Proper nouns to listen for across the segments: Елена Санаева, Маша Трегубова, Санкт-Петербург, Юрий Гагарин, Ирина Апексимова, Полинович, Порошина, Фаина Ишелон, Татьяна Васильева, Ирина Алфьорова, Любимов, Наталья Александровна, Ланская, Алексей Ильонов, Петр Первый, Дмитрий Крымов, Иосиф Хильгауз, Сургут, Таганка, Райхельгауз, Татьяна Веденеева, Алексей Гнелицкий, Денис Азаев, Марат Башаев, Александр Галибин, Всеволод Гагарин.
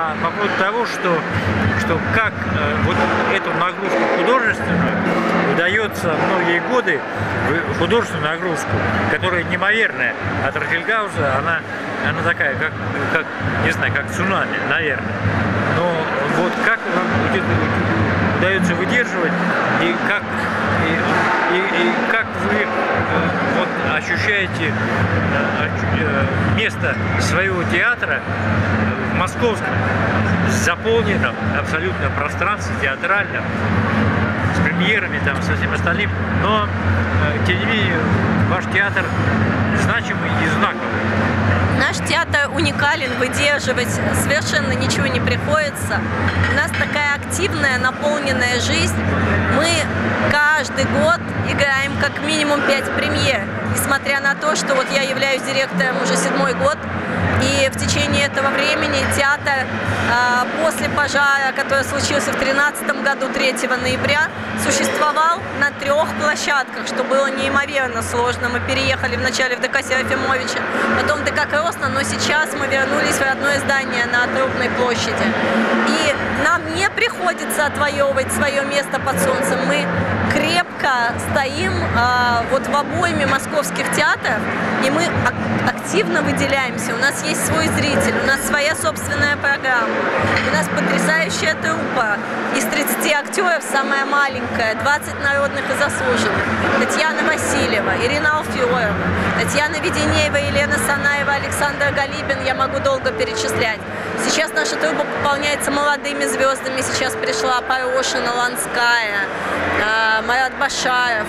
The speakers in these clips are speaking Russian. А по поводу того, что как вот эту нагрузку художественную удается многие годы, художественную нагрузку, которая неимоверная от Райхельгауза, она такая, как, не знаю, как цунами, наверное. Но вот как вам удается выдерживать и как вы вот ощущаете место своего театра в московском заполненном абсолютно пространстве театральном, с премьерами, там, со всем остальным, но тем не менее ваш театр значимый и знаковый. Наш театр уникален, выдерживать совершенно ничего не приходится. У нас такая активная, наполненная жизнь. Мы каждый год играем как минимум 5 премьер. Несмотря на то, что вот я являюсь директором уже 7-й год, и в течение этого времени театр после пожара, который случился в 2013 году 3 ноября, существовал на 3 площадках, что было неимоверно сложно. Мы переехали вначале в ДК Серафимовича, потом в ДК Кросна, но сейчас мы вернулись в родное здание на Трубной площади. И нам не приходится отвоевывать свое место под солнцем. Мы крепко стоим вот в обойме московских театров, и мы активно выделяемся. У нас есть свой зритель, у нас своя собственная программа, у нас потрясающая труппа. Из 30 актеров самая маленькая, 20 народных и заслуженных. Татьяна Васильева, Ирина Алфьорова, Татьяна Веденеева, Елена Санаева, Александр Галибин, я могу долго перечислять. Сейчас наша труппа пополняется молодыми звездами, сейчас пришла Порошина, Ланская, Марат Башаев.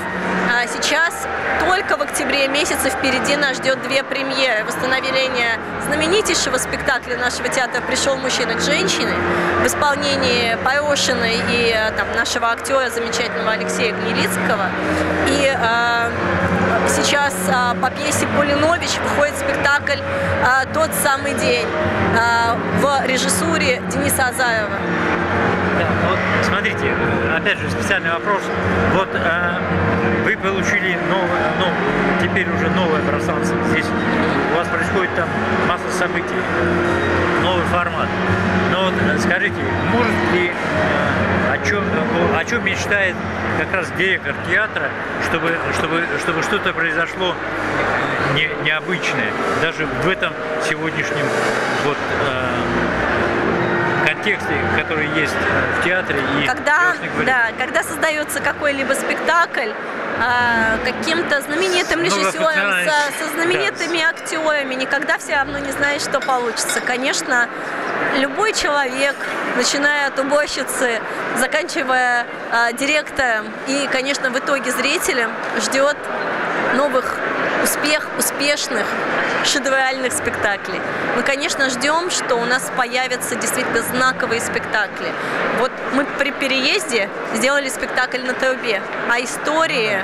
А сейчас только в октябре месяце впереди нас ждет 2 премьеры. Восстановление знаменитейшего спектакля нашего театра «Пришел мужчина к женщине» в исполнении Порошиной и нашего актера замечательного Алексея Гнелицкого. И сейчас по пьесе Полинович выходит спектакль «Тот самый день» в режиссуре Дениса Азаева. Да, вот смотрите, опять же специальный вопрос. Вот вы получили новое, теперь уже новое пространство. Здесь у вас происходит там масса событий, новый формат. Но вот скажите, может ли, о чем мечтает как раз директор театра, чтобы что-то произошло необычное, даже в этом сегодняшнем вот тексты, которые есть в театре. И когда создается какой-либо спектакль каким-то знаменитым режиссером, со знаменитыми актерами, никогда все равно не знаешь, что получится. Конечно, любой человек, начиная от уборщицы, заканчивая директором и, конечно, в итоге зрителем, ждет новых успешных, шедевральных спектаклей. Мы, конечно, ждем, что у нас появятся действительно знаковые спектакли. Вот мы при переезде сделали спектакль «На трубе», а истории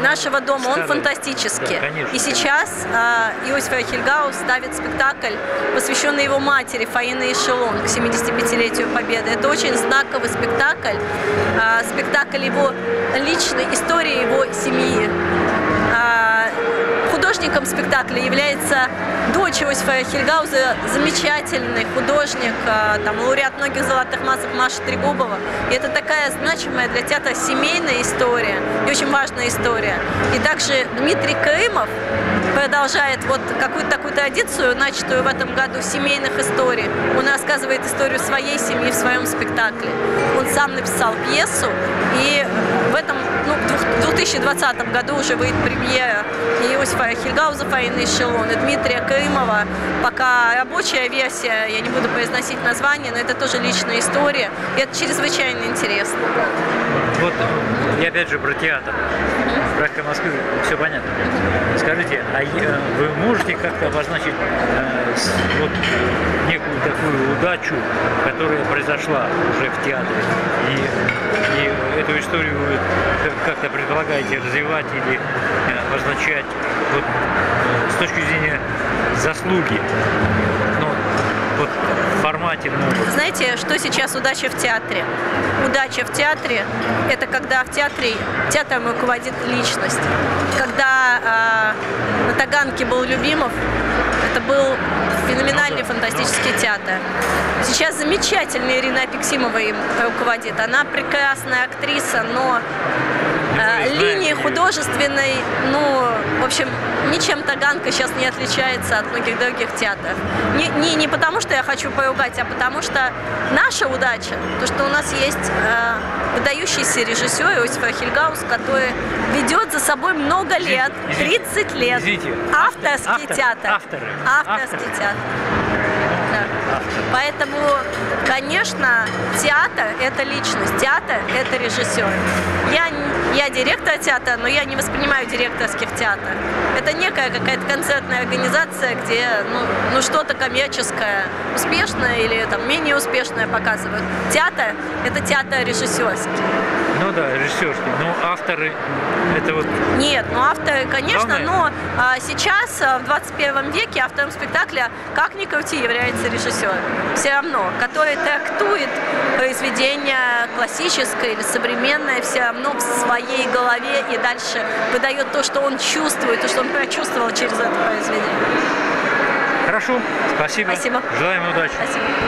нашего дома, он фантастический. Да, и сейчас Иосиф Хильгауз ставит спектакль, посвященный его матери Фаине Ишелон к 75-летию Победы. Это очень знаковый спектакль, спектакль его личной истории, его семьи. Художником спектакля является дочь Иосифа Хильгауза, замечательный художник, лауреат многих золотых массов Маша Трегубова. И это такая значимая для театра семейная история и очень важная история. И также Дмитрий Крымов продолжает вот какую-то такую традицию, начатую в этом году, семейных историй. Он рассказывает историю своей семьи в своем спектакле. Он сам написал пьесу, и в этом, в 2020 году уже выйдет премьера Иосифа Хильгауза «Фаина Ишелон» и Дмитрия Крымова. Пока рабочая версия, я не буду произносить название, но это тоже личная история, и это чрезвычайно интересно. Вот я опять же про театр, про Москву, все понятно. Скажите, а вы можете как-то обозначить вот некую такую удачу, которая произошла уже в театре, и эту историю вы как-то предлагаете развивать или обозначать вот с точки зрения заслуги? Вот в формате. Знаете, что сейчас удача в театре? Удача в театре – это когда театром руководит личность, когда На Таганке был Любимов. Это был феноменальный фантастический театр. Сейчас замечательная Ирина Апексимова им руководит. Она прекрасная актриса, но линии художественной, в общем, ничем Таганка сейчас не отличается от многих других театров. Не потому, что я хочу поругать, а потому что наша удача, то, что у нас есть выдающийся режиссер Иосифа Хильгауз, который ведет за собой много лет, 30 лет, авторский театр. Авторский театр. Поэтому, конечно, театр – это личность, театр – это режиссер. Я директор театра, но я не воспринимаю директорских театров. Это некая какая-то концертная организация, где что-то коммерческое, успешное или менее успешное показывают. Театр – это театр режиссерский. Ну да, режиссерский. Но авторы – это вот… Нет, авторы, конечно, но сейчас, в 21 веке, автором спектакля, как ни крути, является режиссер. Все равно, который трактует произведение классическое или современное, все равно в своей голове и дальше выдает то, что он чувствует, то, что он прочувствовал через это произведение. Хорошо, спасибо. Желаем удачи. Спасибо.